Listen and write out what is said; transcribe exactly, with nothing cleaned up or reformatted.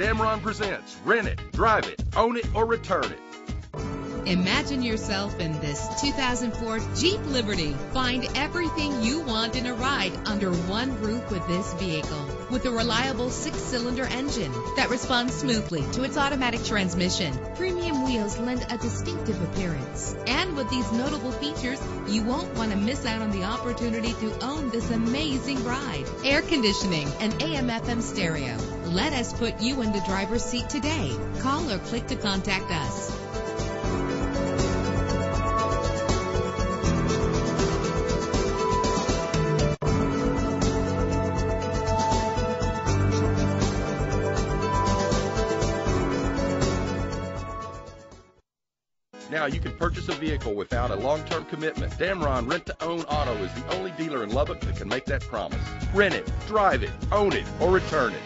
Damron presents Rent It, Drive It, Own It, or Return It. Imagine yourself in this two thousand four Jeep Liberty. Find everything you want in a ride under one roof with this vehicle. With a reliable six-cylinder engine that responds smoothly to its automatic transmission, premium wheels lend a distinctive appearance. And with these notable features, you won't want to miss out on the opportunity to own this amazing ride. Air conditioning and A M F M stereo. Let us put you in the driver's seat today. Call or click to contact us. Now you can purchase a vehicle without a long-term commitment. Damron Rent to Own Auto is the only dealer in Lubbock that can make that promise. Rent it, drive it, own it, or return it.